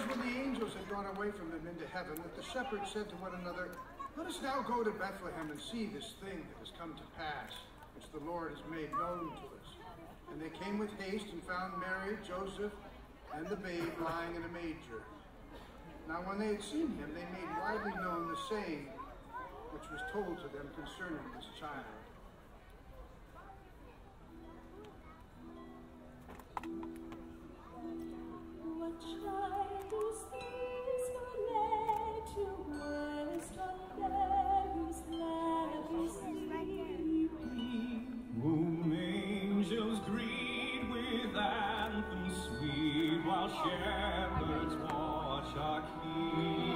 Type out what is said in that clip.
was when the angels had gone away from him into heaven that the shepherds said to one another, "Let us now go to Bethlehem and see this thing that has come to pass, which the Lord has made known to us." And they came with haste and found Mary, Joseph, and the babe lying in a manger. Now when they had seen him, they made widely known the saying which was told to them concerning this child. What child whose fears were led to wisdom, there whose love is weeping, whom angels greet with anthems sweet, while shepherds watch our King.